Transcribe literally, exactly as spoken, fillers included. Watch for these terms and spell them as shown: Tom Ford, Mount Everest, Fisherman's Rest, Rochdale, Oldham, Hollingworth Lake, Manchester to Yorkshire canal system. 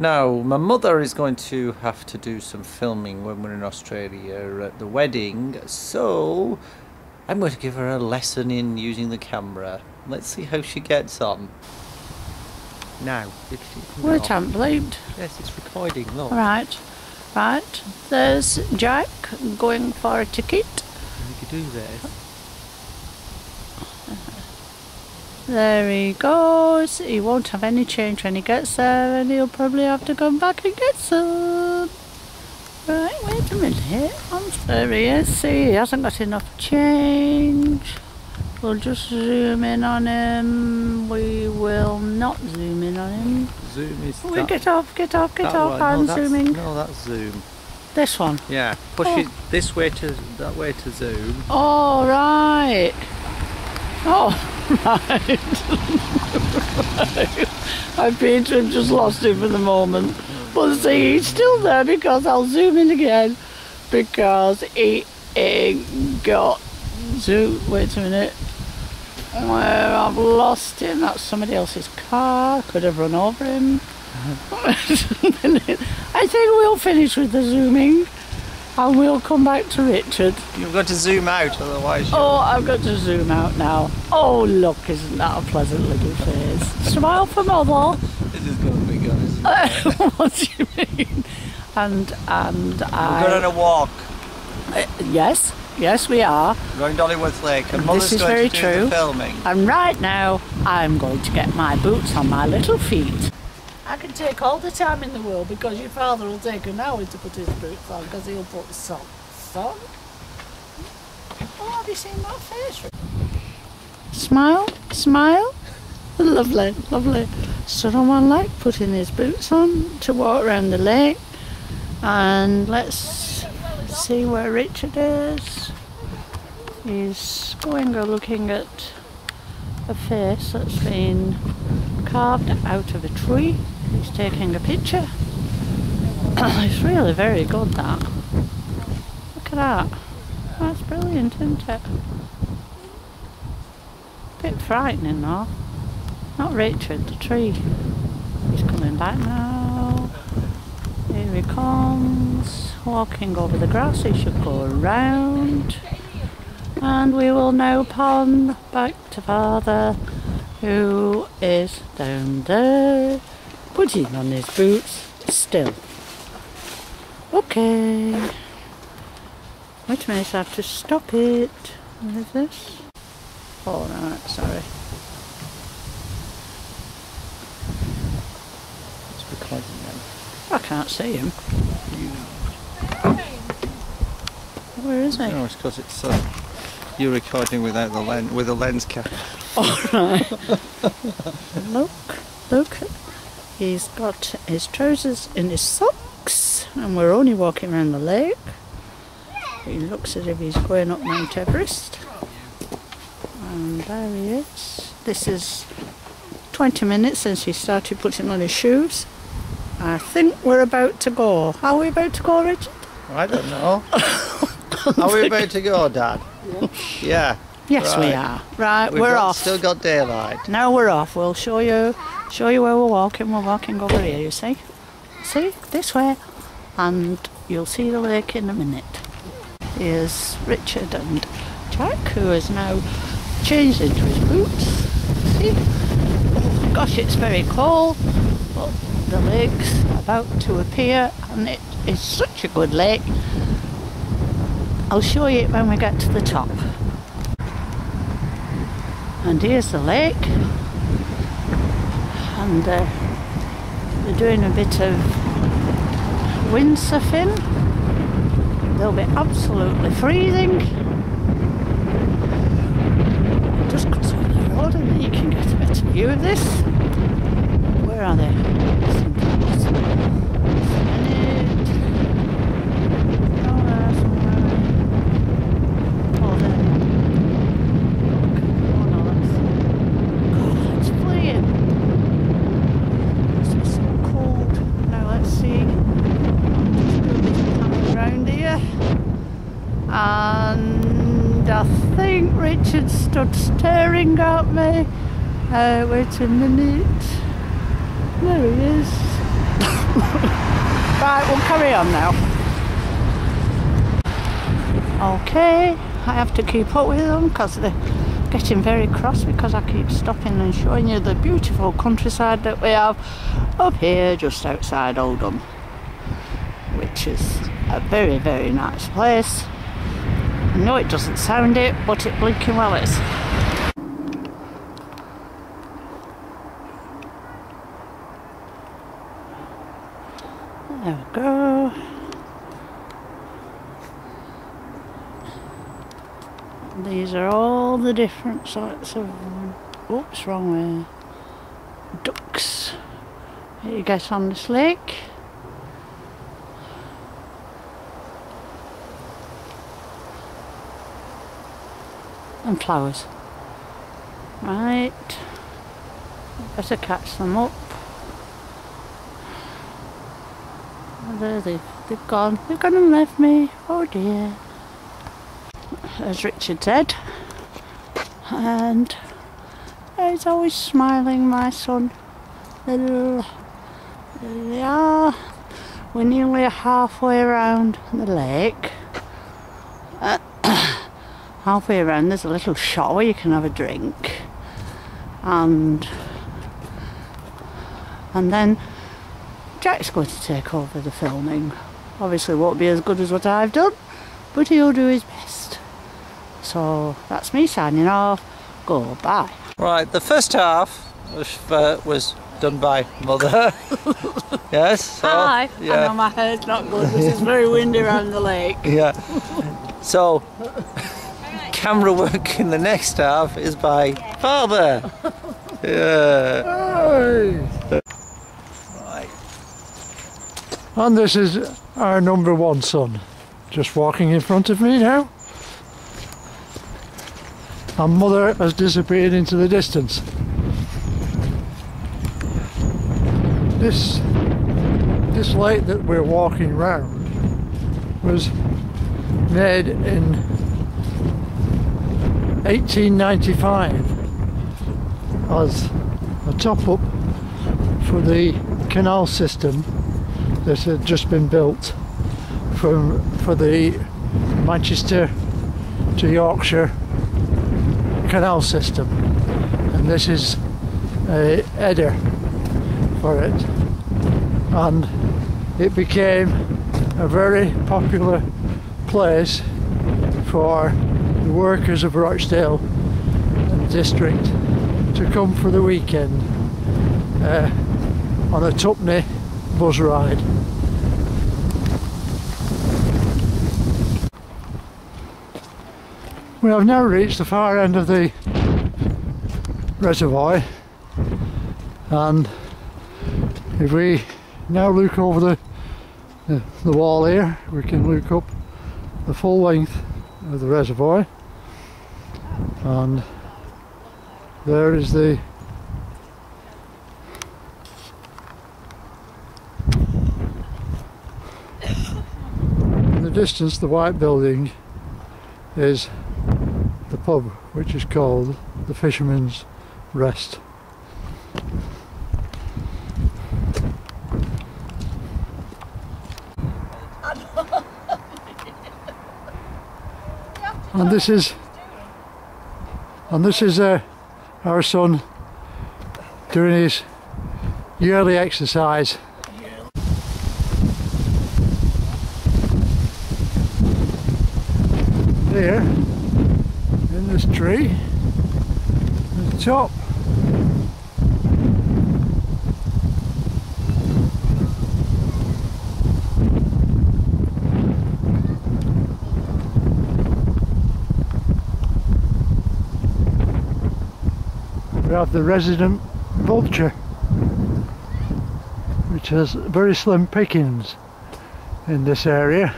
Now, my mother is going to have to do some filming when we're in Australia at the wedding, so I'm going to give her a lesson in using the camera. Let's see how she gets on. Now, if you well, it hasn't believed. Yes, it's recording, look. Right, right. There's Jack going for a ticket. You could do this. There he goes. He won't have any change when he gets there, and he'll probably have to come back and get some. Right, wait a minute. There he is. See, he hasn't got enough change. We'll just zoom in on him. We will not zoom in on him. Zoom is we that, get off, get off, get off. One. I'm no, zooming. No, that's zoom. This one? Yeah. Push oh. it this way to that way to zoom. Oh, right. Oh. Right. I appear to have just lost him for the moment. But see, he's still there because I'll zoom in again because he ain't got zoom. Wait a minute. Where I've lost him. That's somebody else's car. Could have run over him. I think we'll finish with the zooming. And we'll come back to Richard. You've got to zoom out, otherwise you'll... Oh, I've got to zoom out now. Oh, look, isn't that a pleasant little face? Smile for Mother. This is going to be good, isn't it? What do you mean? And, and We're I... We're going on a walk. Uh, yes, yes we are. We're going to Hollingworth Lake, and Mother's going very to do true. the filming. And right now, I'm going to get my boots on my little feet. I can take all the time in the world because your father will take an hour to put his boots on because he'll put socks on. Oh, have you seen my face? Smile, smile. Lovely, lovely. Someone like putting his boots on to walk around the lake. And let's see where Richard is. He's going or looking at a face that's been carved out of a tree. He's taking a picture. It's really very good, that. Look at that. That's brilliant, isn't it? Bit frightening though. Not Richard, the tree. He's coming back now. Here he comes. Walking over the grass. He should go around. And we will now pan back to Father, who is down there putting on his boots still. Okay. Which means I have to stop it. What is this? Oh, right, sorry. It's recording them. I can't see him. Where is he? No, it's because it's... Uh... You're recording without the lens, with a lens cap. Alright. Look, look. He's got his trousers in his socks, and we're only walking around the lake. He looks as if he's going up Mount Everest. And there he is. This is twenty minutes since he started putting on his shoes. I think we're about to go. Are we about to go, Richard? I don't know. Are we about to go, Dad? Yeah. Yes, right. We are. Right, We've we're got, off. Still got daylight. Now we're off. We'll show you, show you where we're walking. We're walking over here. You see? See this way, and you'll see the lake in a minute. Here's Richard and Jack, who has now changed into his boots. See? Oh, gosh, it's very cold, but the lake's about to appear, and it is such a good lake. I'll show you it when we get to the top. And here's the lake. And uh, they're doing a bit of windsurfing. They'll be absolutely freezing. Just cross over the road and you can get a better view of this. Where are they? Richard stood staring at me. Uh, wait a minute. There he is. Right, we'll carry on now. Okay, I have to keep up with them because they're getting very cross because I keep stopping and showing you the beautiful countryside that we have up here just outside Oldham, which is a very, very nice place. I know it doesn't sound it, but it blinking well is. There we go. These are all the different sorts of, oops, wrong way, ducks that you get on this lake. And flowers. Right, better catch them up. There they, they've gone, they've gone and left me, oh dear. There's Richard's head, and he's always smiling, my son. There they are, we're nearly halfway around the lake. Uh, halfway around there's a little shop where you can have a drink, and, and then Jack's going to take over the filming. Obviously won't be as good as what I've done, but he'll do his best. So that's me signing off. Goodbye. Right, the first half was, uh, was done by Mother. Yes. So, hi. Yeah. I know my hair's not good. This is very windy around the lake. Yeah. So camera work in the next half is by Father. Yeah. Hi. And this is our number one son, just walking in front of me now. And Mother has disappeared into the distance. This, this lake that we're walking round was made in eighteen ninety-five as a top-up for the canal system that had just been built from for the Manchester to Yorkshire canal system, and this is a header for it, and it became a very popular place for the workers of Rochdale district to come for the weekend uh, on a tuppenny bus ride. We have now reached the far end of the reservoir, and if we now look over the, the, the wall here, we can look up the full length of the reservoir, and there is the distance. The white building is the pub, which is called the Fisherman's Rest. And this is and this is uh, our son doing his yearly exercise. Here in this tree at the top, we have the resident vulture, which has very slim pickings in this area.